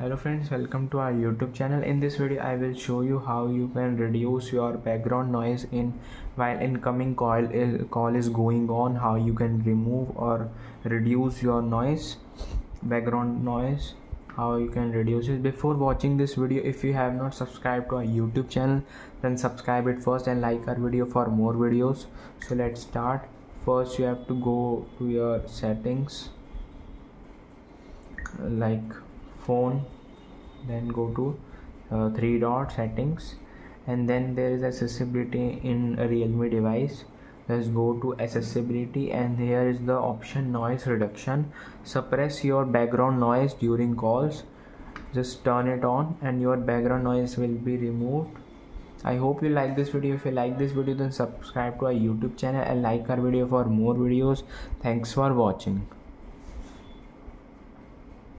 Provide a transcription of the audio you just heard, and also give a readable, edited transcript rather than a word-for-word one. Hello friends, welcome to our YouTube channel. In this video I will show you how you can reduce your background noise while incoming call is going on. How you can remove or reduce your background noise, how you can reduce it. Before watching this video, if you have not subscribed to our YouTube channel, then subscribe it first and like our video for more videos. So let's start. First you have to go to your settings like phone, then go to three dot settings, and then there is accessibility in a Realme device. Let's go to accessibility, and here is the option noise reduction. Suppress your background noise during calls. Just turn it on and your background noise will be removed. I hope you like this video. If you like this video, then subscribe to our YouTube channel and like our video for more videos. Thanks for watching.